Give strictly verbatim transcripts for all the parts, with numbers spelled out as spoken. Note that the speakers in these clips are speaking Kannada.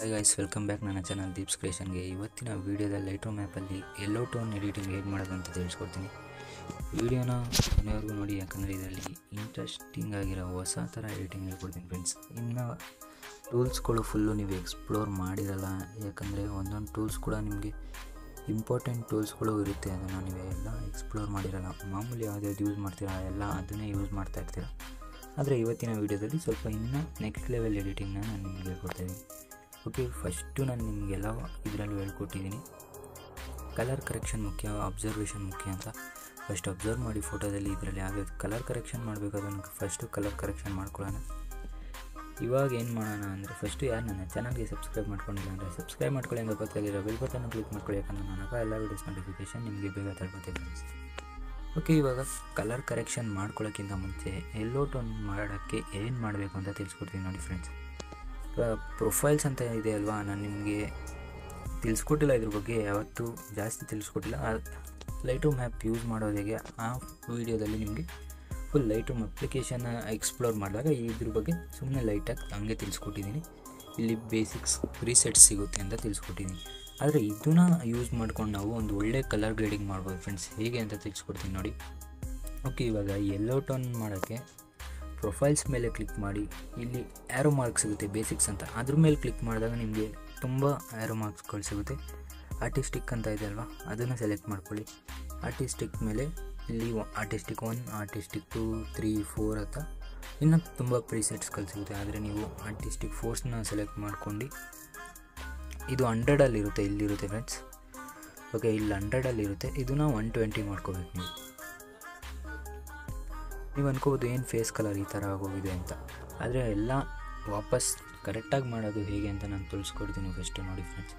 ಹಾಯ್ ಗೈಸ್, ವೆಲ್ಕಮ್ ಬ್ಯಾಕ್ ನನ್ನ ಚಾನಲ್ ದೀಪ್ಸ್ ಕ್ರಿಯೇಷನ್ಗೆ. ಇವತ್ತಿನ ವೀಡಿಯೋದಲ್ಲಿ ಲೈಟ್ರೂಮ್ ಆ್ಯಪಲ್ಲಿ ಎಲ್ಲೋ ಟೋನ್ ಎಡಿಟಿಂಗ್ ಹೇಗೆ ಮಾಡೋದು ಅಂತ ತಿಳಿಸ್ಕೊಡ್ತೀನಿ. ವೀಡಿಯೋನ ಕೊನೆವರೆಗೂ ನೋಡಿ, ಯಾಕಂದರೆ ಇದರಲ್ಲಿ ಇಂಟ್ರೆಸ್ಟಿಂಗ್ ಆಗಿರೋ ಹೊಸ ಥರ ಎಡಿಟಿಂಗ್ ಹೇಳ್ಕೊಡ್ತೀನಿ ಫ್ರೆಂಡ್ಸ್. ಇನ್ನು ಟೂಲ್ಸ್ಗಳು ಫುಲ್ಲು ನೀವು ಎಕ್ಸ್ಪ್ಲೋರ್ ಮಾಡಿರಲ್ಲ, ಯಾಕಂದರೆ ಒಂದೊಂದು ಟೂಲ್ಸ್ ಕೂಡ ನಿಮಗೆ ಇಂಪಾರ್ಟೆಂಟ್ ಟೂಲ್ಸ್ಗಳು ಇರುತ್ತೆ, ಅದನ್ನು ನೀವೆಲ್ಲ ಎಕ್ಸ್ಪ್ಲೋರ್ ಮಾಡಿರಲ್ಲ. ಮಾಮೂಲಿ ಯಾವುದ್ಯಾವ್ದು ಯೂಸ್ ಮಾಡ್ತೀರಾ ಎಲ್ಲ ಅದನ್ನೇ ಯೂಸ್ ಮಾಡ್ತಾ ಇರ್ತೀರ. ಆದರೆ ಇವತ್ತಿನ ವೀಡಿಯೋದಲ್ಲಿ ಸ್ವಲ್ಪ ಇನ್ನೂ ನೆಕ್ಸ್ಟ್ ಲೆವೆಲ್ ಎಡಿಟಿಂಗ್ನ ನಾನು ನಿಮಗೆ ಹೇಳ್ಕೊಡ್ತಾಯಿದ್ದೀನಿ. ಓಕೆ, ಫಸ್ಟು ನಾನು ನಿಮಗೆಲ್ಲ ಇದರಲ್ಲಿ ಹೇಳ್ಕೊಟ್ಟಿದ್ದೀನಿ. ಕಲರ್ ಕರೆಕ್ಷನ್ ಮುಖ್ಯ, ಅಬ್ಸರ್ವೇಷನ್ ಮುಖ್ಯ ಅಂತ ಫಸ್ಟ್ ಅಬ್ಸರ್ವ್ ಮಾಡಿ ಫೋಟೋದಲ್ಲಿ. ಇದರಲ್ಲಿ ಯಾವ್ಯಾವ್ದು ಕಲರ್ ಕರೆಕ್ಷನ್ ಮಾಡಬೇಕಾದ್ರೆ ನನಗೆ ಫಸ್ಟು ಕಲರ್ ಕರೆಕ್ಷನ್ ಮಾಡ್ಕೊಳ್ಳೋಣ. ಇವಾಗ ಏನು ಮಾಡೋಣ ಅಂದರೆ, ಫಸ್ಟು ಯಾರು ನನ್ನ ಚಾನಲ್ಗೆ ಸಬ್ಸ್ಕ್ರೈಬ್ ಮಾಡ್ಕೊಂಡಿಲ್ಲ ಅಂದರೆ ಸಬ್ಸ್ಕ್ರೈಬ್ ಮಾಡ್ಕೊಳ್ಳಿ, ಹಂಗೆ ಪಕ್ಕದಲ್ಲಿರೋ ಬೆಲ್ ಬಟನ್ ಕ್ಲಿಕ್ ಮಾಡ್ಕೊಳ್ಳಿ, ಯಾಕಂದರೆ ನನಗೆ ಎಲ್ಲ ವೀಡಿಯೋಸ್ ನೋಟಿಫಿಕೇಷನ್ ನಿಮಗೆ ಬೇಗ ತಲುಪುತ್ತೆ. ಓಕೆ, ಇವಾಗ ಕಲರ್ ಕರೆಕ್ಷನ್ ಮಾಡ್ಕೊಳ್ಳೋಕ್ಕಿಂತ ಮುಂಚೆ ಎಲ್ಲೋ ಟೋನ್ ಮಾಡೋಕ್ಕೆ ಏನು ಮಾಡಬೇಕು ಅಂತ ತಿಳಿಸ್ಕೊಡ್ತೀನಿ ನೋಡಿ ಫ್ರೆಂಡ್ಸ್. ಪ್ರೊಫೈಲ್ಸ್ ಅಂತ ಇದೆ ಅಲ್ವಾ, ನಾನು ನಿಮಗೆ ತಿಳಿಸ್ಕೊಟ್ಟಿಲ್ಲ, ಇದ್ರ ಬಗ್ಗೆ ಯಾವತ್ತೂ ಜಾಸ್ತಿ ತಿಳಿಸ್ಕೊಟ್ಟಿಲ್ಲ. ಲೈಟ್ರೂಮ್ ಆ್ಯಪ್ ಯೂಸ್ ಮಾಡೋದು ಹೇಗೆ ಆ ವಿಡಿಯೋದಲ್ಲಿ ನಿಮಗೆ ಫುಲ್ ಲೈಟ್ರೂಮ್ ಅಪ್ಲಿಕೇಶನ್ ಎಕ್ಸ್ಪ್ಲೋರ್ ಮಾಡಿದಾಗ ಇದ್ರ ಬಗ್ಗೆ ಸುಮ್ಮನೆ ಲೈಟಾಗಿ ಹಂಗೆ ತಿಳಿಸ್ಕೊಟ್ಟಿದ್ದೀನಿ. ಇಲ್ಲಿ ಬೇಸಿಕ್ಸ್ ಪ್ರೀಸೆಟ್ ಸಿಗುತ್ತೆ ಅಂತ ತಿಳಿಸ್ಕೊಟ್ಟಿದ್ದೀನಿ, ಆದರೆ ಇದನ್ನ ಯೂಸ್ ಮಾಡ್ಕೊಂಡು ನಾವು ಒಂದು ಒಳ್ಳೆ ಕಲರ್ ಗ್ರೇಡಿಂಗ್ ಮಾಡ್ಬೋದು ಫ್ರೆಂಡ್ಸ್. ಹೇಗೆ ಅಂತ ತಿಳಿಸ್ಕೊಡ್ತೀನಿ ನೋಡಿ. ಓಕೆ, ಇವಾಗ ಎಲ್ಲೋ ಟೋನ್ ಮಾಡೋಕ್ಕೆ ಪ್ರೊಫೈಲ್ಸ್ ಮೇಲೆ ಕ್ಲಿಕ್ ಮಾಡಿ, ಇಲ್ಲಿ ಆ್ಯರೋ ಮಾರ್ಕ್ ಸಿಗುತ್ತೆ ಬೇಸಿಕ್ಸ್ ಅಂತ, ಅದ್ರ ಮೇಲೆ ಕ್ಲಿಕ್ ಮಾಡಿದಾಗ ನಿಮಗೆ ತುಂಬ ಆ್ಯರೋ ಮಾರ್ಕ್ಸ್ಗಳು ಸಿಗುತ್ತೆ. ಆರ್ಟಿಸ್ಟಿಕ್ ಅಂತ ಇದೆ ಅಲ್ವಾ, ಅದನ್ನು ಸೆಲೆಕ್ಟ್ ಮಾಡ್ಕೊಳ್ಳಿ. ಆರ್ಟಿಸ್ಟಿಕ್ ಮೇಲೆ ಇಲ್ಲಿ artistic one, artistic two, three, four ಅಂತ ಇನ್ನೂ ತುಂಬ ಪ್ರೀಸೆಟ್ಸ್ಗಳು ಸಿಗುತ್ತೆ. ಆದರೆ ನೀವು ಆರ್ಟಿಸ್ಟಿಕ್ ಫೋರ್ಸ್ನ ಸೆಲೆಕ್ಟ್ ಮಾಡ್ಕೊಂಡು, ಇದು ಹಂಡ್ರೆಡಲ್ಲಿರುತ್ತೆ, ಇಲ್ಲಿರುತ್ತೆ ಫ್ರೆಂಡ್ಸ್. ಓಕೆ, ಇಲ್ಲಿ ಹಂಡ್ರೆಡಲ್ಲಿರುತ್ತೆ, ಇದನ್ನ ಒನ್ ಟ್ವೆಂಟಿ ಮಾಡ್ಕೋಬೇಕು. ನೀವು ನೀವು ಅನ್ಕೋಬೋದು ಏನು ಫೇಸ್ ಕಲರ್ ಈ ಥರ ಆಗೋಗಿದೆ ಅಂತ, ಆದರೆ ಎಲ್ಲ ವಾಪಸ್ ಕರೆಕ್ಟಾಗಿ ಮಾಡೋದು ಹೇಗೆ ಅಂತ ನಾನು ತಿಳಿಸ್ಕೊಡ್ತೀನಿ. ಫಸ್ಟು ನೋಡಿ ಫ್ರೆಂಡ್ಸ್,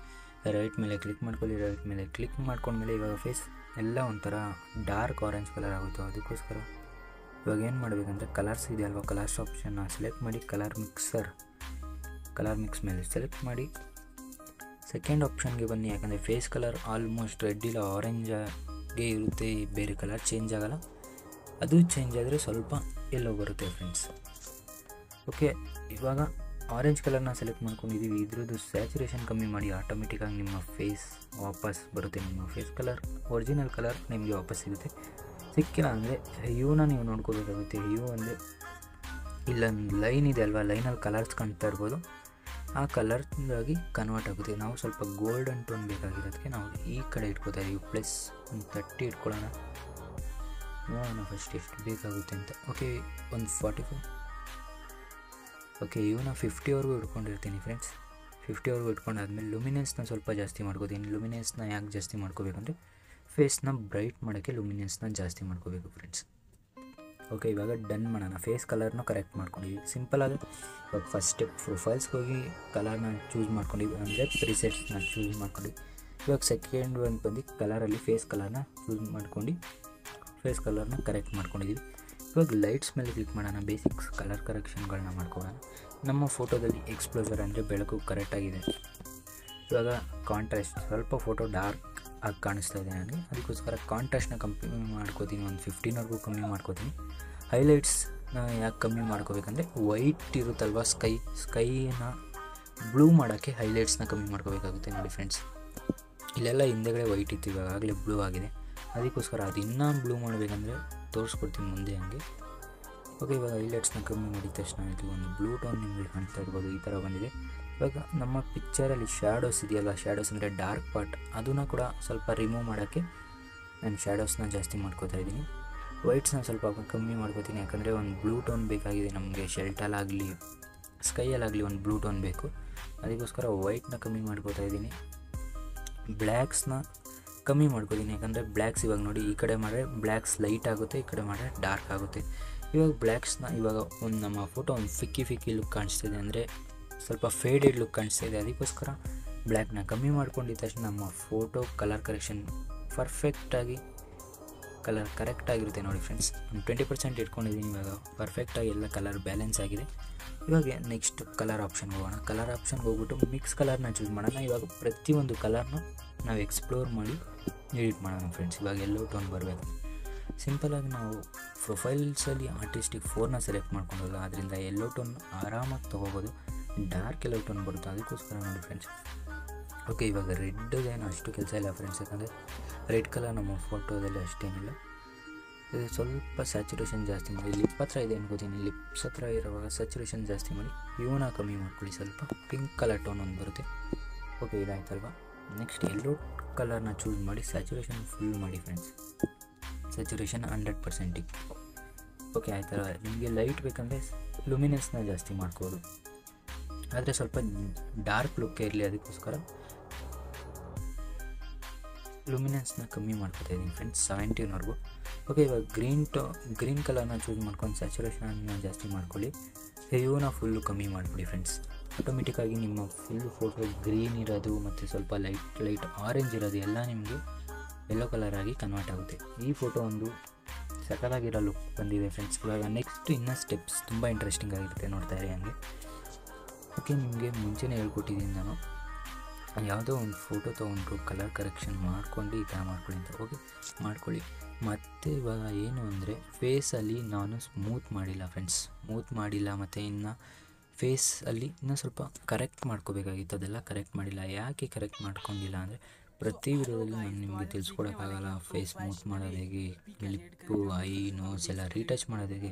ರೈಟ್ ಮೇಲೆ ಕ್ಲಿಕ್ ಮಾಡ್ಕೊಳ್ಳಿ. ರೈಟ್ ಮೇಲೆ ಕ್ಲಿಕ್ ಮಾಡ್ಕೊಂಡ್ಮೇಲೆ ಇವಾಗ ಫೇಸ್ ಎಲ್ಲ ಒಂಥರ ಡಾರ್ಕ್ ಆರೆಂಜ್ ಕಲರ್ ಆಗುತ್ತೆ. ಅದಕ್ಕೋಸ್ಕರ ಇವಾಗ ಏನು ಮಾಡಬೇಕಂದ್ರೆ, ಕಲರ್ಸ್ ಇದೆ ಅಲ್ವಾ, ಕಲರ್ಸ್ ಆಪ್ಷನ್ನ ಸೆಲೆಕ್ಟ್ ಮಾಡಿ, ಕಲರ್ ಮಿಕ್ಸರ್, ಕಲರ್ ಮಿಕ್ಸ್ ಮೇಲೆ ಸೆಲೆಕ್ಟ್ ಮಾಡಿ ಸೆಕೆಂಡ್ ಆಪ್ಷನ್ಗೆ ಬನ್ನಿ. ಯಾಕಂದರೆ ಫೇಸ್ ಕಲರ್ ಆಲ್ಮೋಸ್ಟ್ ರೆಡ್ ಇಲ್ಲ ಆರೆಂಜಾಗೆ ಇರುತ್ತೆ, ಬೇರೆ ಕಲರ್ ಚೇಂಜ್ ಆಗೋಲ್ಲ. ಅದು ಚೇಂಜ್ ಆದರೆ ಸ್ವಲ್ಪ ಎಲ್ಲೋ ಬರುತ್ತೆ ಫ್ರೆಂಡ್ಸ್. ಓಕೆ, ಇವಾಗ ಆರೆಂಜ್ ಕಲರ್ನ ಸೆಲೆಕ್ಟ್ ಮಾಡ್ಕೊಂಡಿದ್ದೀವಿ, ಇದ್ರದ್ದು ಸ್ಯಾಚುರೇಷನ್ ಕಮ್ಮಿ ಮಾಡಿ, ಆಟೋಮೆಟಿಕ್ಕಾಗಿ ನಿಮ್ಮ ಫೇಸ್ ವಾಪಸ್ ಬರುತ್ತೆ. ನಿಮ್ಮ ಫೇಸ್ ಕಲರ್ ಒರಿಜಿನಲ್ ಕಲರ್ ನಿಮಗೆ ವಾಪಸ್ ಸಿಗುತ್ತೆ. ಸಿಕ್ಕಿಲ್ಲ ಅಂದರೆ ಹ್ಯೂನ ನೀವು ನೋಡ್ಕೋಬೇಕಾಗುತ್ತೆ. ಹ್ಯೂ ಅಂದರೆ ಇಲ್ಲೊಂದು ಲೈನ್ ಇದೆ ಅಲ್ವಾ, ಲೈನಲ್ಲಿ ಕಲರ್ಸ್ ಕಾಣ್ತಾ ಇರ್ಬೋದು, ಆ ಕಲರ್ಗಾಗಿ ಕನ್ವರ್ಟ್ ಆಗುತ್ತೆ. ನಾವು ಸ್ವಲ್ಪ ಗೋಲ್ಡನ್ ಟೋನ್ ಬೇಕಾಗಿರೋದಕ್ಕೆ ನಾವು ಈ ಕಡೆ ಇಟ್ಕೋತಾ ಇದ್ದೀವಿ. ಪ್ಲಸ್ ಒಂದು ತರ್ಟಿ ಇಟ್ಕೊಳ್ಳೋಣ, ನೋಡೋಣ ಫಸ್ಟ್ ಎಷ್ಟು ಬೇಕಾಗುತ್ತೆ ಅಂತ. ಓಕೆ, ಒಂದು ಫಾರ್ಟಿ ಫೈವ್. ಓಕೆ, ಇವನ್ನ ಫಿಫ್ಟಿವರೆಗೂ ಇಟ್ಕೊಂಡಿರ್ತೀನಿ ಫ್ರೆಂಡ್ಸ್. ಫಿಫ್ಟಿವರೆಗೂ ಇಟ್ಕೊಂಡಾದ್ಮೇಲೆ ಲುಮಿನೆನ್ಸ್ನ ಸ್ವಲ್ಪ ಜಾಸ್ತಿ ಮಾಡ್ಕೋತೀನಿ. ಲುಮಿನೆನ್ಸ್ನ ಯಾಕೆ ಜಾಸ್ತಿ ಮಾಡ್ಕೋಬೇಕಂದ್ರೆ ಫೇಸ್ನ ಬ್ರೈಟ್ ಮಾಡೋಕ್ಕೆ ಲುಮಿನೆನ್ಸ್ನ ಜಾಸ್ತಿ ಮಾಡ್ಕೋಬೇಕು ಫ್ರೆಂಡ್ಸ್. ಓಕೆ, ಇವಾಗ ಡನ್ ಮಾಡೋಣ. ಫೇಸ್ ಕಲರ್ನ ಕರೆಕ್ಟ್ ಮಾಡ್ಕೊಂಡಿದ್ದೀವಿ, ಸಿಂಪಲ್ ಆಗಿ. ಇವಾಗ ಫಸ್ಟ್ ಸ್ಟೆಪ್ ಪ್ರೊಫೈಲ್ಸ್ಗೆ ಹೋಗಿ ಕಲರ್ನ ಚೂಸ್ ಮಾಡ್ಕೊಂಡಿವಿ, ಅಂದರೆ ಪ್ರಿಸೆಟ್ಸ್ನ ಚೂಸ್ ಮಾಡ್ಕೊಂಡ್ವಿ. ಇವಾಗ ಸೆಕೆಂಡ್ ಒಂದು ಬಂದು ಕಲರಲ್ಲಿ ಫೇಸ್ ಕಲರ್ನ ಚೂಸ್ ಮಾಡ್ಕೊಂಡು ಫೇಸ್ ಕಲರ್ನ ಕರೆಕ್ಟ್ ಮಾಡ್ಕೊಂಡಿದ್ದೀವಿ. ಇವಾಗ ಲೈಟ್ಸ್ ಮೇಲೆ ಕ್ಲಿಕ್ ಮಾಡೋಣ, ಬೇಸಿಕ್ಸ್ ಕಲರ್ ಕರೆಕ್ಷನ್ಗಳನ್ನ ಮಾಡ್ಕೊಳ್ಳೋಣ. ನಮ್ಮ ಫೋಟೋದಲ್ಲಿ ಎಕ್ಸ್ಪ್ಲೋಜರ್ ಅಂದರೆ ಬೆಳಕು ಕರೆಕ್ಟಾಗಿದೆ. ಇವಾಗ ಕಾಂಟ್ರಾಸ್ಟ್ ಸ್ವಲ್ಪ ಫೋಟೋ ಡಾರ್ಕ್ ಆಗಿ ಕಾಣಿಸ್ತಾ ಇದೆ ನನಗೆ, ಅದಕ್ಕೋಸ್ಕರ ಕಾಂಟ್ರಾಸ್ಟ್ನ ಕಮ್ಮಿ ಮಾಡ್ಕೋತೀನಿ, ಒಂದು ಫಿಫ್ಟೀನ್ವರೆಗೂ ಕಮ್ಮಿ ಮಾಡ್ಕೋತೀನಿ. ಹೈಲೈಟ್ಸ್ನ ಯಾಕೆ ಕಮ್ಮಿ ಮಾಡ್ಕೋಬೇಕಂದ್ರೆ, ವೈಟ್ ಇರುತ್ತಲ್ವ ಸ್ಕೈ, ಸ್ಕೈನ ಬ್ಲೂ ಮಾಡೋಕ್ಕೆ ಹೈಲೈಟ್ಸ್ನ ಕಮ್ಮಿ ಮಾಡ್ಕೋಬೇಕಾಗುತ್ತೆ ನೋಡಿ ಫ್ರೆಂಡ್ಸ್. ಇಲ್ಲೆಲ್ಲ ಹಿಂದೆಗಡೆ ವೈಟ್ ಇತ್ತು, ಇವಾಗ ಆಗಲೇ ಬ್ಲೂ ಆಗಿದೆ, ಅದಕ್ಕೋಸ್ಕರ ಅದು ಇನ್ನೂ ಬ್ಲೂ ಮಾಡಬೇಕಂದ್ರೆ ತೋರಿಸ್ಕೊಡ್ತೀನಿ ಮುಂದೆ ಹಂಗೆ. ಓಕೆ, ಇವಾಗ ಹೈಲೈಟ್ಸ್ನ ಕಮ್ಮಿ ಮಾಡಿದ ತಕ್ಷಣ ಇದು ಒಂದು ಬ್ಲೂ ಟೋನ್ ನಿಮಗೆ ಕಾಣ್ತಾ ಇರ್ಬೋದು, ಈ ಥರ ಬಂದಿದೆ. ಇವಾಗ ನಮ್ಮ ಪಿಕ್ಚರಲ್ಲಿ ಶ್ಯಾಡೋಸ್ ಇದೆಯಲ್ಲ, ಶ್ಯಾಡೋಸ್ ಅಂದರೆ ಡಾರ್ಕ್ ಪಾರ್ಟ್, ಅದನ್ನು ಕೂಡ ಸ್ವಲ್ಪ ರಿಮೂವ್ ಮಾಡೋಕ್ಕೆ ನಾನು ಶ್ಯಾಡೋಸ್ನ ಜಾಸ್ತಿ ಮಾಡ್ಕೋತಾ ಇದ್ದೀನಿ. ವೈಟ್ಸ್ನ ಸ್ವಲ್ಪ ಕಮ್ಮಿ ಮಾಡ್ಕೋತೀನಿ, ಯಾಕಂದರೆ ಒಂದು ಬ್ಲೂ ಟೋನ್ ಬೇಕಾಗಿದೆ ನಮಗೆ. ಶೆಲ್ಟಲ್ಲಾಗಲಿ ಸ್ಕೈಯಲ್ಲಾಗಲಿ ಒಂದು ಬ್ಲೂ ಟೋನ್ ಬೇಕು, ಅದಕ್ಕೋಸ್ಕರ ವೈಟ್ನ ಕಮ್ಮಿ ಮಾಡ್ಕೋತಾ ಇದ್ದೀನಿ. ಬ್ಲ್ಯಾಕ್ಸ್ನ ಕಮ್ಮಿ ಮಾಡ್ಕೋತೀನಿ, ಯಾಕಂದರೆ ಬ್ಲ್ಯಾಕ್ಸ್ ಇವಾಗ ನೋಡಿ, ಈ ಕಡೆ ಮಾಡಿದ್ರೆ ಬ್ಲ್ಯಾಕ್ಸ್ ಲೈಟ್ ಆಗುತ್ತೆ, ಈ ಕಡೆ ಮಾಡಿದ್ರೆ ಡಾರ್ಕ್ ಆಗುತ್ತೆ. ಇವಾಗ ಬ್ಲ್ಯಾಕ್ಸ್ನ ಇವಾಗ ಒಂದು ನಮ್ಮ ಫೋಟೋ ಒಂದು ಫಿಕ್ಕಿ ಫಿಕ್ಕಿ ಲುಕ್ ಕಾಣಿಸ್ತಿದೆ, ಅಂದರೆ ಸ್ವಲ್ಪ ಫೇಡೆಡ್ ಲುಕ್ ಕಾಣಿಸ್ತಿದೆ, ಅದಕ್ಕೋಸ್ಕರ ಬ್ಲ್ಯಾಕ್ನ ಕಮ್ಮಿ ಮಾಡ್ಕೊಂಡಿದ್ದ ತಕ್ಷಣ ನಮ್ಮ ಫೋಟೋ ಕಲರ್ ಕರೆಕ್ಷನ್ ಪರ್ಫೆಕ್ಟಾಗಿ ಕಲರ್ ಕರೆಕ್ಟಾಗಿರುತ್ತೆ ನೋಡಿ ಫ್ರೆಂಡ್ಸ್. ಒಂದು ಟ್ವೆಂಟಿ ಪರ್ಸೆಂಟ್ ಇಟ್ಕೊಂಡಿದ್ದೀನಿ, ಇವಾಗ ಪರ್ಫೆಕ್ಟಾಗಿ ಎಲ್ಲ ಕಲರ್ ಬ್ಯಾಲೆನ್ಸ್ ಆಗಿದೆ. ಇವಾಗ ನೆಕ್ಸ್ಟ್ ಕಲರ್ ಆಪ್ಷನ್ಗೆ ಹೋಗೋಣ. ಕಲರ್ ಆಪ್ಷನ್ಗೆ ಹೋಗ್ಬಿಟ್ಟು ಮಿಕ್ಸ್ ಕಲರ್ನ ಚೂಸ್ ಮಾಡೋಣ. ಇವಾಗ ಪ್ರತಿಯೊಂದು ಕಲರ್ನೂ ನಾವು ಎಕ್ಸ್ಪ್ಲೋರ್ ಮಾಡಿ ಎಡಿಟ್ ಮಾಡೋಣ ಫ್ರೆಂಡ್ಸ್. ಇವಾಗ ಎಲ್ಲೋ ಟೋನ್ ಬರಬೇಕು, ಸಿಂಪಲಾಗಿ ನಾವು ಪ್ರೊಫೈಲ್ಸಲ್ಲಿ ಆರ್ಟಿಸ್ಟಿಕ್ ಫೋರ್ನ ಸೆಲೆಕ್ಟ್ ಮಾಡ್ಕೊಂಡಲ್ಲ, ಅದರಿಂದ ಎಲ್ಲೋ ಟೋನ್ ಆರಾಮಾಗಿ ತೊಗೋಬೋದು. ಡಾರ್ಕ್ ಎಲ್ಲ ಟೋನ್ ಬರುತ್ತೆ, ಅದಕ್ಕೋಸ್ಕರ ನೋಡಿ ಫ್ರೆಂಡ್ಸ್. ಓಕೆ, ಇವಾಗ ರೆಡ್ಡೇನು ಅಷ್ಟು ಕೆಲಸ ಇಲ್ಲ ಫ್ರೆಂಡ್ಸ್, ಯಾಕಂದರೆ ರೆಡ್ ಕಲರ್ ನಮ್ಮ ಫೋಟೋದಲ್ಲಿ ಅಷ್ಟೇನಿಲ್ಲ. ಇದು ಸ್ವಲ್ಪ ಸ್ಯಾಚುರೇಷನ್ ಜಾಸ್ತಿ ಮಾಡಿ, ಲಿಪ್ ಹತ್ರ ಇದೆ ಅನ್ಕೋತೀನಿ, ಲಿಪ್ಸ್ ಹತ್ರ ಇರುವಾಗ ಸ್ಯಾಚುರೇಷನ್ ಜಾಸ್ತಿ ಮಾಡಿ, ಇವನ್ನ ಕಮ್ಮಿ ಮಾಡ್ಕೊಳ್ಳಿ ಸ್ವಲ್ಪ. ಪಿಂಕ್ ಕಲರ್ ಟೋನ್ ಒಂದು ಬರುತ್ತೆ. ಓಕೆ, ಇದಾಯ್ತಲ್ವಾ. ನೆಕ್ಸ್ಟ್ ಎಲ್ಲೋ ಕಲರ್ನ ಚೂಸ್ ಮಾಡಿ ಸ್ಯಾಚುರೇಷನ್ ಫುಲ್ ಮಾಡಿ ಫ್ರೆಂಡ್ಸ್, ಸ್ಯಾಚುರೇಷನ್ ಹಂಡ್ರೆಡ್ ಪರ್ಸೆಂಟಿಗೆ. ಓಕೆ ಆಯ್ತಲ್ವಾ. ನಿಮಗೆ ಲೈಟ್ ಬೇಕಂದರೆ ಲುಮಿನೆನ್ಸ್ನ ಜಾಸ್ತಿ ಮಾಡ್ಕೋದು, ಆದರೆ ಸ್ವಲ್ಪ ಡಾರ್ಕ್ ಲುಕ್ ಇರಲಿ, ಅದಕ್ಕೋಸ್ಕರ ಲುಮಿನೆನ್ಸ್ನ ಕಮ್ಮಿ ಮಾಡ್ಕೊತಾ ಇದ್ದೀನಿ ಫ್ರೆಂಡ್ಸ್, ಸೆವೆಂಟೀನ್ವರೆಗೂ. ಓಕೆ, ಇವಾಗ ಗ್ರೀನ್ ಟೋ ಗ್ರೀನ್ ಕಲರ್ನ ಚೂಸ್ ಮಾಡ್ಕೊಂಡು ಸ್ಯಾಚುರೇಷನ್ನ ಜಾಸ್ತಿ ಮಾಡ್ಕೊಳ್ಳಿ, ಹ್ಯೂನ ಫುಲ್ಲು ಕಮ್ಮಿ ಮಾಡಿಬಿಡಿ ಫ್ರೆಂಡ್ಸ್. ಆಟೋಮೆಟಿಕ್ಕಾಗಿ ನಿಮ್ಮ ಫುಲ್ಲು ಫೋಟೋ ಗ್ರೀನ್ ಇರೋದು ಮತ್ತು ಸ್ವಲ್ಪ ಲೈಟ್ ಲೈಟ್ ಆರೆಂಜ್ ಇರೋದು ಎಲ್ಲ ನಿಮಗೆ ಯೆಲ್ಲೋ ಕಲರಾಗಿ ಕನ್ವರ್ಟ್ ಆಗುತ್ತೆ. ಈ ಫೋಟೋ ಒಂದು ಸಕಲಾಗಿರೋ ಲುಕ್ ಬಂದಿದೆ ಫ್ರೆಂಡ್ಸ್. ಇವಾಗ ನೆಕ್ಸ್ಟ್ ಇನ್ನೂ ಸ್ಟೆಪ್ಸ್ ತುಂಬ ಇಂಟ್ರೆಸ್ಟಿಂಗ್ ಆಗಿರುತ್ತೆ, ನೋಡ್ತಾ ಇರಿ ಹಂಗೆ. ಓಕೆ, ನಿಮಗೆ ಮುಂಚೆನೇ ಹೇಳ್ಕೊಟ್ಟಿದ್ದೀನಿ ನಾನು, ಯಾವುದೋ ಒಂದು ಫೋಟೋ ತೊಗೊಂಡು ಕಲರ್ ಕರೆಕ್ಷನ್ ಮಾಡ್ಕೊಂಡು ಈ ಥರ ಮಾಡ್ಕೊಳ್ಳಿ ಅಂತ. ಓಕೆ, ಮಾಡ್ಕೊಳ್ಳಿ. ಮತ್ತು ಇವಾಗ ಏನು ಅಂದರೆ ಫೇಸಲ್ಲಿ ನಾನು ಸ್ಮೂತ್ ಮಾಡಿಲ್ಲ ಫ್ರೆಂಡ್ಸ್, ಸ್ಮೂತ್ ಮಾಡಿಲ್ಲ ಮತ್ತು ಇನ್ನು ಫೇಸಲ್ಲಿ ಇನ್ನೂ ಸ್ವಲ್ಪ ಕರೆಕ್ಟ್ ಮಾಡ್ಕೋಬೇಕಾಗಿತ್ತು, ಅದೆಲ್ಲ ಕರೆಕ್ಟ್ ಮಾಡಿಲ್ಲ. ಯಾಕೆ ಕರೆಕ್ಟ್ ಮಾಡ್ಕೊಂಡಿಲ್ಲ ಅಂದರೆ ಪ್ರತಿ ವಿಡಿಯೋದಲ್ಲಿ ನಾನು ನಿಮಗೆ ತಿಳಿಸ್ಕೊಡೋಕ್ಕಾಗಲ್ಲ, ಫೇಸ್ ಸ್ಮೂತ್ ಮಾಡೋದು ಹೇಗೆ, ಲಿಪ್ಪು, ಐ, ನೋಸ್ ಎಲ್ಲ ರೀಟಚ್ ಮಾಡೋದು ಹೇಗೆ,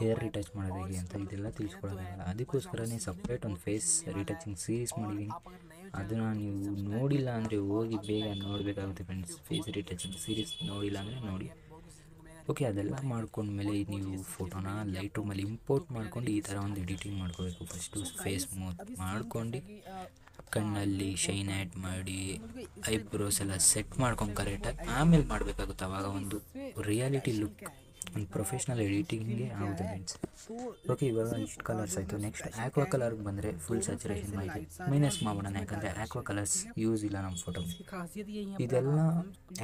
ಹೇರ್ ರೀಟಚ್ ಮಾಡೋದು ಹೇಗೆ ಅಂತ ಇದೆಲ್ಲ ತಿಳಿಸ್ಕೊಡೋಕ್ಕಾಗಲ್ಲ. ಅದಕ್ಕೋಸ್ಕರನೇ ಸಪ್ರೇಟ್ ಒಂದು ಫೇಸ್ ರೀಟಚಿಂಗ್ ಸೀರೀಸ್ ಮಾಡಿದ್ದೀನಿ, ಅದನ್ನು ನೀವು ನೋಡಿಲ್ಲ ಅಂದರೆ ಹೋಗಿ ಬೇಗ ನೋಡಬೇಕಾಗುತ್ತೆ ಫ್ರೆಂಡ್ಸ್. ಫೇಸ್ ರೀಟಚಿಂಗ್ ಸೀರೀಸ್ ನೋಡಿಲ್ಲ ಅಂದರೆ ನೋಡಿ. ಓಕೆ, ಅದೆಲ್ಲ ಮಾಡ್ಕೊಂಡ್ಮೇಲೆ ನೀವು ಫೋಟೋನ ಲೈಟ್ ರೂಮಲ್ಲಿ ಇಂಪೋರ್ಟ್ ಮಾಡ್ಕೊಂಡು ಈ ಥರ ಒಂದು ಎಡಿಟಿಂಗ್ ಮಾಡ್ಕೋಬೇಕು. ಫಸ್ಟು ಫೇಸ್ ಸ್ಮೂತ್ ಮಾಡ್ಕೊಂಡು ಕಣ್ಣಲ್ಲಿ ಶೈನ್ ಆ್ಯಡ್ ಮಾಡಿ ಐಬ್ರೋಸ್ ಎಲ್ಲ ಸೆಟ್ ಮಾಡ್ಕೊಂಡು ಕರೆಕ್ಟಾಗಿ ಆಮೇಲೆ ಮಾಡಬೇಕಾಗುತ್ತೆ. ಆವಾಗ ಒಂದು ರಿಯಾಲಿಟಿ ಲುಕ್, ಒಂದು ಪ್ರೊಫೆಷ್ನಲ್ ಎಡಿಟಿಂಗೇ ಆಗುತ್ತೆ ಫ್ರೆಂಡ್ಸ್. ಓಕೆ, ಇವಾಗ ಇಷ್ಟು ಕಲರ್ಸ್ ಆಯಿತು. ನೆಕ್ಸ್ಟ್ ಆ್ಯಕ್ವಾ ಕಲರ್ಗೆ ಬಂದರೆ ಫುಲ್ ಸ್ಯಾಚುರೇಷನ್ ಮಾಡಿ ಮೈನಸ್ ಮಾಡೋಣ, ಯಾಕಂದರೆ ಆ್ಯಕ್ವಾ ಕಲರ್ಸ್ ಯೂಸ್ ಇಲ್ಲ ನಮ್ಮ ಫೋಟೋ. ಇದೆಲ್ಲ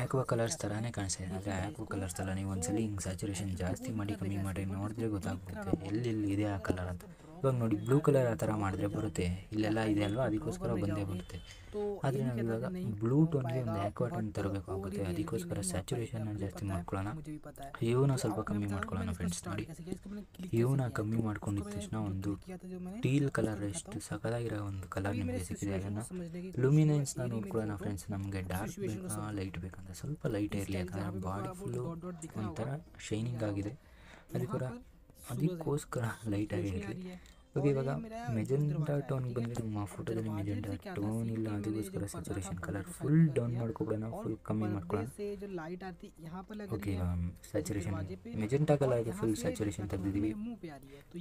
ಆ್ಯಕ್ವಾ ಕಲರ್ಸ್ ಥರನೇ ಕಾಣಿಸ್ತಿದೆ, ಆದರೆ ಆ್ಯಕ್ವಾ ಕಲರ್ಸ್ ಥರ ನೀವು ಒಂದ್ಸಲಿ ಹಿಂಗೆ ಸ್ಯಾಚುರೇಷನ್ ಜಾಸ್ತಿ ಮಾಡಿ ಕಮ್ಮಿ ಮಾಡಿ ನೋಡಿದ್ರೆ ಗೊತ್ತಾಗ್ತದೆ ಎಲ್ಲೆಲ್ಲಿ ಇದೆ ಆ ಕಲರ್ ಅಂತ. ಇವಾಗ ನೋಡಿ, ಬ್ಲೂ ಕಲರ್ ಆ ಥರ ಮಾಡಿದ್ರೆ ಬರುತ್ತೆ, ಇಲ್ಲೆಲ್ಲ ಇದೆ ಅಲ್ವಾ, ಅದಕ್ಕೋಸ್ಕರ ಬಂದೇ ಬರುತ್ತೆ. ಆದರೆ ನಾವು ಇವಾಗ ಬ್ಲೂ ಟೋನ್ಗೆ ಒಂದು ಆ್ಯಕ್ವಾ ಟೋನ್ ತರಬೇಕಾಗುತ್ತೆ, ಅದಕ್ಕೋಸ್ಕರ ಸ್ಯಾಚುರೇಷನ್ನ ಜಾಸ್ತಿ ಮಾಡ್ಕೊಳ್ಳೋಣ, ಹ್ಯೂನ ಸ್ವಲ್ಪ ಕಮ್ಮಿ ಮಾಡ್ಕೊಳ್ಳೋಣ ಫ್ರೆಂಡ್ಸ್. ನೋಡಿ, ಹ್ಯೂನ ಕಮ್ಮಿ ಮಾಡ್ಕೊಂಡಿದ್ದ ತಕ್ಷಣ ಒಂದು ಟೀಲ್ ಕಲರ್, ಎಷ್ಟು ಸಕಲಾಗಿರೋ ಒಂದು ಕಲರ್ ನಿಮಗೆ ಸಿಕ್ಕಿದೆ. ಅದನ್ನು ಲುಮಿನೆನ್ಸ್ನ ನೋಡ್ಕೊಳ್ಳೋಣ ಫ್ರೆಂಡ್ಸ್. ನಮಗೆ ಡಾರ್ಕ್ ಬೇಕಾ ಲೈಟ್ ಬೇಕಂತ, ಸ್ವಲ್ಪ ಲೈಟ್ ಇರಲಿ, ಯಾಕಂದರೆ ಬಾಡಿ ಫುಲ್ಲು ಒಂಥರ ಶೈನಿಂಗ್ ಆಗಿದೆ, ಅದಕ್ಕೂರ ಅದಕ್ಕೋಸ್ಕರ ಲೈಟಾಗಿ ಇರಲಿ. ಓಕೆ, ಇವಾಗ ಮೆಜೆಂಟಾ ಟೋನ್ಗೆ ಬಂದರೆ ನಮ್ಮ ಫೋಟೋದಲ್ಲಿ ಮೆಜೆಂಟಾ ಟೋನ್ ಇಲ್ಲ, ಅದಕ್ಕೋಸ್ಕರ ಸ್ಯಾಚುರೇಷನ್ ಕಲರ್ ಫುಲ್ ಡೌನ್ ಮಾಡ್ಕೊಳ್ಳೋಣ, ಫುಲ್ ಕಮ್ಮಿ ಮಾಡ್ಕೊಳ್ಳೋಣ. ಓಕೆ, ಸ್ಯಾಚುರೇಷನ್ ಮೆಜೆಂಟಾ ಕಲರ್ಗೆ ಫುಲ್ ಸ್ಯಾಚುರೇಷನ್ ತೆಗೆದಿದ್ದೀವಿ.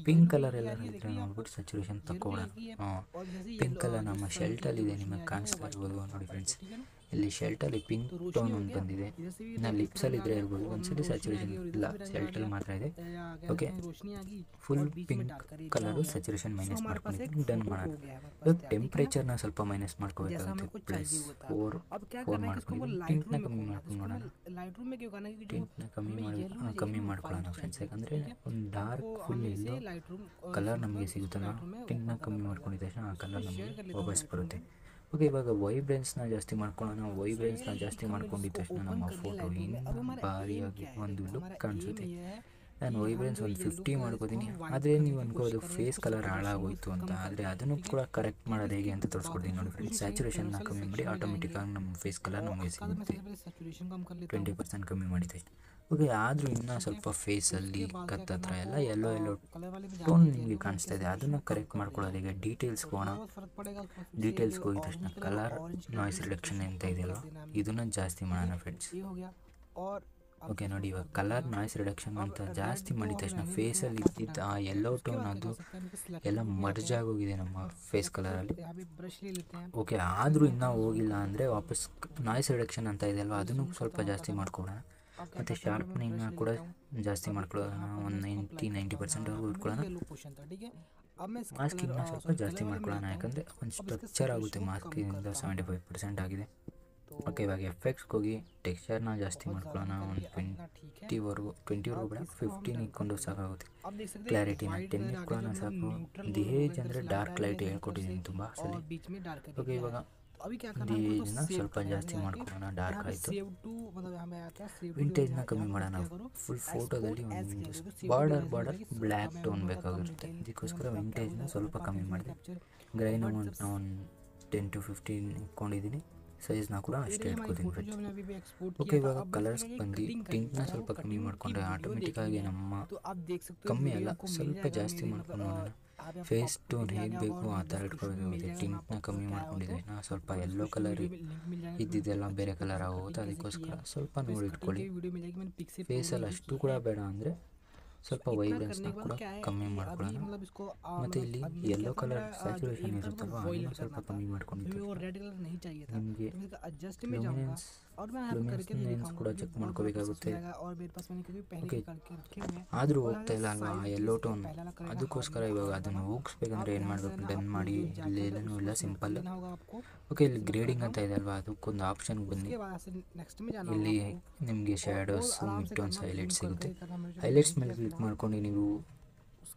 ಪಿಂಕ್ ಕಲರ್ ಎಲ್ಲ ಇದ್ದರೆ ನೋಡ್ಬಿಟ್ಟು ಸ್ಯಾಚುರೇಷನ್ ತಗೊಳ್ಳೋಣ. ಹಾಂ, ಪಿಂಕ್ ಕಲರ್ ನಮ್ಮ ಶೆಲ್ಟಲ್ಲಿದೆ, ನಿಮಗೆ ಕಾಣಿಸ್ತಾ ಇರ್ಬೋದು ನೋಡಿ ಫ್ರೆಂಡ್ಸ್. ಇಲ್ಲಿ ಶೆಲ್ಟಲ್ಲಿ ಪಿಂಕ್ ಟೋನ್ ಒಂದು ಬಂದಿದೆ, ನಾನು ಲಿಪ್ಸಲ್ಲಿ ಇದ್ರೆ ಇರ್ಬೋದು, ಒಂದ್ಸಲಿ ಸ್ಯಾಚುರೇಷನ್ ಇಲ್ಲ, ಶೆಲ್ಟಲ್ಲಿ ಮಾತ್ರ ಇದೆ. Okay, full pink colour saturation minus ಮಾಡ್ಕೊಂಡಿದ್ದೀನಿ, ಡನ್ ಮಾಡೋಣ. ಇವಾಗ ಟೆಂಪ್ರೇಚರ್ನ ಸ್ವಲ್ಪ ಮೈನಸ್ ಮಾಡ್ಕೋಬೇಕಾಗುತ್ತೆ, ಪ್ಲಸ್ ಫೋರ್ ಫೋರ್ ಮಾಡ್ಕೊಂಡಿದ್ದೀನಿ. ಟಿಂಟ್ನ ಕಮ್ಮಿ ಮಾಡ್ಕೊಂಡೋಣ, ಟಿಂಟ್ನ ಕಮ್ಮಿ ಮಾಡಿ ಕಮ್ಮಿ ಮಾಡ್ಕೊಳ್ಳೋಣ ಫ್ರೆಂಡ್ಸ್, ಯಾಕಂದರೆ ಒಂದು ಡಾರ್ಕ್ ಫುಲ್ ಎಲ್ಲೋ ಕಲರ್ ನಮಗೆ ಸಿಗುತ್ತಲ್ಲ, ಟಿಂಟ್ನ ಕಮ್ಮಿ ಮಾಡ್ಕೊಂಡಿದ್ದ ತಕ್ಷಣ ಆ ಕಲರ್ ನಮಗೆ ವಾಪಸ್ ಬರುತ್ತೆ. ಓಕೆ, ಇವಾಗ ವೈಬ್ರೆನ್ಸ್ನ ಜಾಸ್ತಿ ಮಾಡ್ಕೊಳ್ಳೋಣ. ವೈಬ್ರೆನ್ಸ್ನ ಜಾಸ್ತಿ ಮಾಡ್ಕೊಂಡಿದ್ದ ತಕ್ಷಣ ನಮ್ಮ ಫೋಟೋ ಇನ್ನೂ ಭಾರಿಯಾಗಿ ಒಂದು ಲುಕ್ ಕಾಣಿಸುತ್ತೆ. ನಾನು ವೈಬ್ರೆನ್ಸ್ ಒಂದು ಫಿಫ್ಟಿ ಮಾಡ್ಕೋತೀನಿ, ಆದರೆ ನೀವು ಅನ್ಕೋದು ಫೇಸ್ ಕಲರ್ ಹಾಳಾಗೋಯಿತು ಅಂತ, ಆದರೆ ಅದನ್ನು ಕೂಡ ಕರೆಕ್ಟ್ ಮಾಡೋದು ಹೇಗೆ ಅಂತ ತೋರಿಸ್ಕೊಡ್ತೀನಿ ನೋಡಿ ಫ್ರೆಂಡ್ಸ್. ಸ್ಯಾಚುರೇಷನ್ನ ಕಮ್ಮಿ ಮಾಡಿ, ಆಟೋಮೆಟಿಕ್ಕಾಗಿ ನಮ್ಮ ಫೇಸ್ ಕಲರ್ ನಮಗೆ ಸಿಗುತ್ತೆ, ಟ್ವೆಂಟಿ ಪರ್ಸೆಂಟ್ ಕಮ್ಮಿ ಮಾಡಿದ ತಕ್ಷಣ. ಓಕೆ, ಆದರೂ ಇನ್ನೂ ಸ್ವಲ್ಪ ಫೇಸಲ್ಲಿ ಕತ್ತ ಹತ್ರ ಎಲ್ಲ ಎಲ್ಲೋ ಎಲ್ಲೋ ಟೋನ್ ನಿಮಗೆ ಕಾಣಿಸ್ತಾ ಇದೆ, ಅದನ್ನು ಕರೆಕ್ಟ್ ಮಾಡ್ಕೊಳ್ಳೋದು ಈಗ ಡೀಟೇಲ್ಸ್ಗೆ ಹೋಗೋಣ. ಡೀಟೇಲ್ಸ್ಗೆ ಹೋಗಿದ ತಕ್ಷಣ ಕಲರ್ ನಾಯ್ಸ್ ರಿಡಕ್ಷನ್ ಅಂತ ಇದೆಯಲ್ಲ, ಇದನ್ನು ಜಾಸ್ತಿ ಮಾಡೋಣ ಫ್ರೆಂಡ್ಸ್. ಓಕೆ ನೋಡಿ, ಇವಾಗ ಕಲರ್ ನಾಯ್ಸ್ ರಿಡಕ್ಷನ್ ಅಂತ ಜಾಸ್ತಿ ಮಾಡಿದ ತಕ್ಷಣ ಫೇಸಲ್ಲಿ ಇದ್ದಿದ್ದ ಆ ಎಲ್ಲೋ ಟೋನ್ ಅದು ಎಲ್ಲ ಮರ್ಜಾಗೋಗಿದೆ ನಮ್ಮ ಫೇಸ್ ಕಲರಲ್ಲಿ. ಓಕೆ, ಆದರೂ ಇನ್ನೂ ಹೋಗಿಲ್ಲ ಅಂದರೆ ವಾಪಸ್ ನಾಯ್ಸ್ ರಿಡಕ್ಷನ್ ಅಂತ ಇದೆಯಲ್ವ, ಅದನ್ನು ಸ್ವಲ್ಪ ಜಾಸ್ತಿ ಮಾಡ್ಕೊಳ್ಳೋಣ. ಮತ್ತು ಶಾರ್ಪ್ನಿಂಗ್ನ ಕೂಡ ಜಾಸ್ತಿ ಮಾಡ್ಕೊಳ್ಳೋಣ, ಒಂದು ನೈಂಟಿ ನೈಂಟಿ ಪರ್ಸೆಂಟ್ವರೆಗೂ ಇಟ್ಕೊಳ್ಳೋಣ. ಮಾಸ್ಕಿಂಗ್ನ ಸ್ವಲ್ಪ ಜಾಸ್ತಿ ಮಾಡ್ಕೊಳ್ಳೋಣ, ಯಾಕಂದರೆ ಒಂದು ಸ್ಟ್ರಕ್ಚರ್ ಆಗುತ್ತೆ, ಮಾಸ್ಕಿಂದ ಸೆವೆಂಟಿ ಫೈವ್ ಪರ್ಸೆಂಟ್ ಆಗಿದೆ. ಓಕೆ, ಇವಾಗ ಎಫೆಕ್ಟ್ಸ್ಗೆ ಹೋಗಿ ಟೆಕ್ಸ್ಚರ್ನ ಜಾಸ್ತಿ ಮಾಡ್ಕೊಳ್ಳೋಣ, ಒಂದು ಟ್ವೆಂಟಿವರೆಗೂ ಟ್ವೆಂಟಿವರೆಗೂ ಬೇಡ, ಫಿಫ್ಟೀನ್ ಇಟ್ಕೊಂಡು ಸಾಕಾಗುತ್ತೆ. ಕ್ಲಾರಿಟಿನ ಟೆನ್ ಇಟ್ಕೊಳ್ಳೋಣ ಸಾಕು. ದಿ ಏಜ್ ಅಂದರೆ ಡಾರ್ಕ್ ಲೈಟ್ ಹೇಳ್ಕೊಟ್ಟಿದ್ದೀನಿ ತುಂಬ ಸಲ. ಓಕೆ, ಇವಾಗ अभी क्या करना है तो सेव करना है डार्क सेव टू मतलब हमें आता है सेव विंटेज ना कमी ಮಾಡना ಫುಲ್ ಫೋಟೋದಲ್ಲಿ ಬಾರ್ಡರ್ ಬಾರ್ಡರ್ ಬ್ಲಾಕ್ ಟೋನ್ ಬೇಕಾಗುತ್ತೆ ಇದಕ್ಕೋಸ್ಕರ ವಿಂಟೇಜ್ ನ ಸ್ವಲ್ಪ ಕಮ್ಮಿ ಮಾಡ್ತೀನಿ ಗ್ರೈನ್ ಅಮೌಂಟ್ ನಾನು ten to fifteen ಇಟ್ಕೊಂಡಿದ್ದೀನಿ ಸೈಜ್ ನ ಕೂಡ ಅಷ್ಟೇ ಇಟ್ಕೊತೀನಿ ಫ್ರೆಂಡ್ಸ್ ಓಕೆ ಇವಾಗ ಕಲರ್ಸ್ ಬಂದಿ ಟಿಂಟ್ ನ ಸ್ವಲ್ಪ ಕಮ್ಮಿ ಮಾಡ್ಕೊಂಡ್ರೆ ಆಟೋಮ್ಯಾಟಿಕ್ ಆಗಿ ನಮ್ಮ ಕಮ್ಮಿ ಅಲ್ಲ ಸ್ವಲ್ಪ ಜಾಸ್ತಿ ಮಾಡ್ಕೊಂಡು फेस टोन हेगे बेको आ तरह इट्कोबेकु टिंट ना कमी माड्कोंडिद्दीनि ना स्वल्प येलो कलर इद्दिदेल्ल बेरे कलर आगुत्ते अदक्कोस्कर स्वल्प नोडि इट्कोळ्ळि फेस अल्लि अष्टू कूड बेड अंद्रे स्वल्प वैब्रेंस ना कूड कमी माड्कोळ्ळोण मत्ते इल्लि येलो कलर सैचुरेशन इरुत्तल्ल अदन्न स्वल्प कमी माड्कोंडिद्दीनि और रेड कलर नहीं चाहिए था मैं एडजस्ट में जाऊंगा और मैं यहां पे करके देखूंगा कूड चेक माड्कोबेकागुत्ते और मेरे पास मैंने क्योंकि पहले करके रखे हैं ಆದರೂ ಹೋಗ್ತಾ ಇಲ್ಲ ಅಲ್ವಾ ಎಲ್ಲೋ ಟೋನ್ ಅದಕ್ಕೋಸ್ಕರ ಇವಾಗ ಅದನ್ನ ಹೋಗಿಸಬೇಕಂದ್ರೆ ಏನು ಮಾಡಬೇಕು ಡನ್ ಮಾಡಿ ಇಲ್ಲಿ ಎಲ್ಲನೂ ಇಲ್ಲ ಸಿಂಪಲ್ ಓಕೆ ಇಲ್ಲಿ ಗ್ರೇಡಿಂಗ್ ಅಂತ ಇದೆ ಅಲ್ವಾ ಅದಕ್ಕೊಂದು ಆಪ್ಷನ್ ಬನ್ನಿ ಇಲ್ಲಿ ನಿಮಗೆ ಶ್ಯಾಡೋಸ್ ಮಿಡ್ ಟೋನ್ಸ್ ಹೈಲೈಟ್ಸ್ ಸಿಗುತ್ತೆ ಹೈಲೈಟ್ಸ್ ಮೇಲೆ ಕ್ಲಿಕ್ ಮಾಡ್ಕೊಂಡು ನೀವು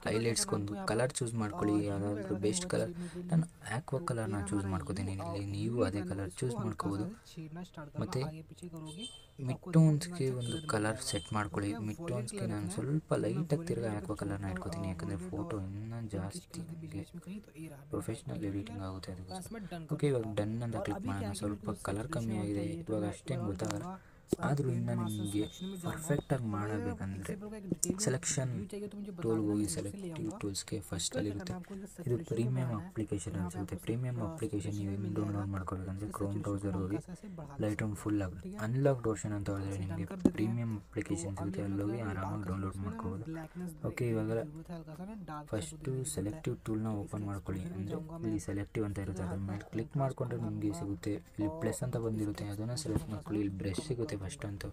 ಹೈಲೈಟ್ಸ್ಗೆ ಒಂದು ಕಲರ್ ಚೂಸ್ ಮಾಡ್ಕೊಳ್ಳಿ ಯಾವ್ದಾದ್ರು ಬೆಸ್ಟ್ ಕಲರ್ ನಾನು ಆಕ್ವಾ ಕಲರ್ನ ಚೂಸ್ ಮಾಡ್ಕೋತೀನಿ ಇಲ್ಲಿ ನೀವು ಅದೇ ಕಲರ್ ಚೂಸ್ ಮಾಡ್ಕೋಬೋದು ಮತ್ತು ಮಿಡ್ ಟೋನ್ಸ್ಗೆ ಒಂದು ಕಲರ್ ಸೆಟ್ ಮಾಡ್ಕೊಳ್ಳಿ ಮಿಡ್ ಟೋನ್ಸ್ಗೆ ನಾನು ಸ್ವಲ್ಪ ಲೈಟಾಗಿ ತಿರ್ಗಿ ಆಕ್ವಾ ಕಲರ್ನ ಇಟ್ಕೋತೀನಿ ಯಾಕಂದರೆ ಫೋಟೋ ಇನ್ನೂ ಜಾಸ್ತಿ ಪ್ರೊಫೆಷ್ನಲ್ ಎಡಿಟಿಂಗ್ ಆಗುತ್ತೆ ಅದಕ್ಕೆ ಓಕೆ ಇವಾಗ ಡನ್ ಅಂತ ಕ್ಲಿಕ್ ಮಾಡೋಣ ಸ್ವಲ್ಪ ಕಲರ್ ಕಮ್ಮಿ ಆಗಿದೆ ಇವಾಗ ಅಷ್ಟೇನು ಗೊತ್ತಾಗಲ್ಲ ಆದರೂ ಇನ್ನು ನಿಮಗೆ ಪರ್ಫೆಕ್ಟಾಗಿ ಮಾಡಬೇಕಂದ್ರೆ ಸೆಲೆಕ್ಷನ್ ಟೂಲ್ಗೆ ಹೋಗಿ ಸೆಲೆಕ್ಟಿವ್ ಟೂಲ್ಸ್ಗೆ ಫಸ್ಟಲ್ಲಿರುತ್ತೆ ಇದು ಪ್ರೀಮಿಯಮ್ ಅಪ್ಲಿಕೇಶನ್ ಅನಿಸುತ್ತೆ ಪ್ರೀಮಿಯಮ್ ಅಪ್ಲಿಕೇಶನ್ ನೀವು ಇನ್ನು ಡೌನ್ಲೋಡ್ ಮಾಡ್ಕೊಬೇಕಂದ್ರೆ ಕ್ರೋಮ್ ಬ್ರೌಸರ್ ಹೋಗಿ ಲೈಟ್ರೂಮ್ ಫುಲ್ ಆಗುತ್ತೆ ಅನ್ಲಾಕ್ ವರ್ಷನ್ ಅಂತ ಹೇಳಿದ್ರೆ ನಿಮಗೆ ಪ್ರೀಮಿಯಮ್ ಅಪ್ಲಿಕೇಶನ್ ಸಿಗುತ್ತೆ ಅಲ್ಲೋಗಿ ಆರಾಮಾಗಿ ಡೌನ್ಲೋಡ್ ಮಾಡ್ಕೋಬೋದು ಓಕೆ ಇವಾಗ ಫಸ್ಟು ಸೆಲೆಕ್ಟಿವ್ ಟೂಲ್ನ ಓಪನ್ ಮಾಡ್ಕೊಳ್ಳಿ ಅಂದರೆ ಇಲ್ಲಿ ಸೆಲೆಕ್ಟಿವ್ ಅಂತ ಇರುತ್ತೆ ಅದ್ರ ಮೇಲೆ ಕ್ಲಿಕ್ ಮಾಡಿಕೊಂಡ್ರೆ ನಿಮಗೆ ಸಿಗುತ್ತೆ ಇಲ್ಲಿ ಪ್ಲಸ್ ಅಂತ ಬಂದಿರುತ್ತೆ ಅದನ್ನು ಸೆಲೆಕ್ಟ್ ಮಾಡ್ಕೊಳ್ಳಿ ಇಲ್ಲಿ ಬ್ರಷ್ ಸಿಗುತ್ತೆ ಫಸ್ಟ್ ಅಂತೂ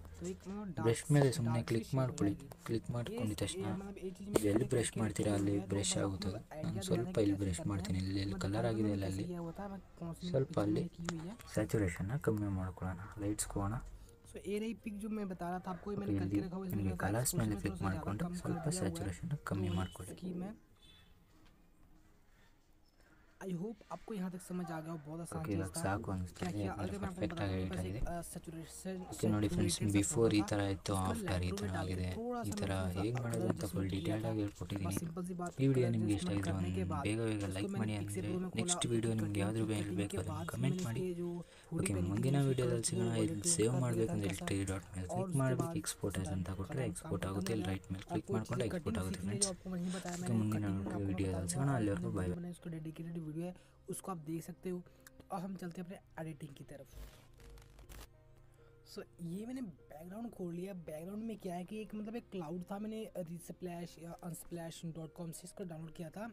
ಬ್ರಷ್ ಮೇಲೆ ಸುಮ್ಮನೆ ಕ್ಲಿಕ್ ಮಾಡ್ಕೊಳ್ಳಿ ಕ್ಲಿಕ್ ಮಾಡ್ಕೊಂಡಿದ್ದ ತಕ್ಷಣ ಎಲ್ಲಿ ಬ್ರಷ್ ಮಾಡ್ತೀರಾ ಅಲ್ಲಿ ಬ್ರಷ್ ಆಗುತ್ತದೆ ನಾನು ಸ್ವಲ್ಪ ಇಲ್ಲಿ ಬ್ರಷ್ ಮಾಡ್ತೀನಿ ಇಲ್ಲಿ ಎಲ್ಲಿ ಕಲರ್ ಆಗಿದೆ ಅಲ್ಲ ಅಲ್ಲಿ ಸ್ವಲ್ಪ ಅಲ್ಲಿ ಸ್ಯಾಚುರೇಷನ್ನ ಕಮ್ಮಿ ಮಾಡ್ಕೊಳ್ಳೋಣ ಲೈಟ್ಸ್ ಕೋಣ ಸೊ ಏರ್ ಐ ಪಿಕ್ ಜೋ ನಾನು ಬತಾ ರಹಾ ಥಾ ಆಪ್ಕೋ मैंने करके रखा हुआ इसमें ಕಲರ್ಸ್ ಮೇಲೆ ಕ್ಲಿಕ್ ಮಾಡ್ಕೊಂಡು ಸ್ವಲ್ಪ ಸ್ಯಾಚುರೇಷನ್ನ ಕಮ್ಮಿ ಮಾಡ್ಕೊಳ್ಳಿ आई होप आपको यहाँ तक समझ आ गया हो बहुत आसान चीज़ था क्या क्या अगर मैं आपको बताऊँ सैचुरेशन इतना डिफरेंस बिफोर ये तरह तो आफ्टर ये तरह आगे दे ये तरह एक बड़ा जन तक फुल डिटेल आगे कोटी दी ये वीडियो निम्न गेस्ट आगे दो बेगा बेगा लाइक मणि अंदर नेक्स्ट वीडियो निम्न याद रुपये बेक करो कमेंट मणि ओके ಮುಂದಿನ ವಿಡಿಯೋದಲ್ಲಿ ಸಿಗೋಣ ಇಲ್ಲಿ ಸೇವ್ ಮಾಡಬೇಕಂದ್ರೆ ಟ್ರೀ ಡಾಟ್ ಮೇಲೆ ಕ್ಲಿಕ್ ಮಾಡಬೇಕು ಎಕ್ಸ್‌ಪೋರ್ಟ್ ಅಂತ ಕೊಟ್ಟರೆ ಎಕ್ಸ್‌ಪೋರ್ಟ್ ಆಗುತ್ತೆ ಇಲ್ಲಿ ರೈಟ್ ಮೇಲೆ ಕ್ಲಿಕ್ ಮಾಡ್ಕೊಂಡು ಎಕ್ಸ್‌ಪೋರ್ಟ್ ಆಗುತ್ತೆ ಫ್ರೆಂड्स ಓಕೆ ಮುಂದಿನ ವಿಡಿಯೋದಲ್ಲಿ ಸಿಗೋಣ ಅಲ್ಲಿವರೆಗೂ ಬೈ ಬೈ इसको डेडिकेटेड वीडियो है उसको आप देख सकते हो और हम चलते हैं अपने एडिटिंग की तरफ सो so, ये मैंने बैकग्राउंड खोल लिया बैकग्राउंड में क्या है कि एक मतलब एक क्लाउड था मैंने रिस्प्लैश या अनस्प्लैश डॉट कॉम से इसको डाउनलोड किया था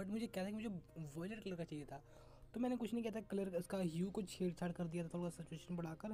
बट मुझे क्या था कि मुझे वॉयलेट कलर का चाहिए था तो मैंने कुछ नहीं किया था कलर उसका ह्यू को छेड़छाड़ कर दिया था थोड़ा सैचुरेशन बढ़ाकर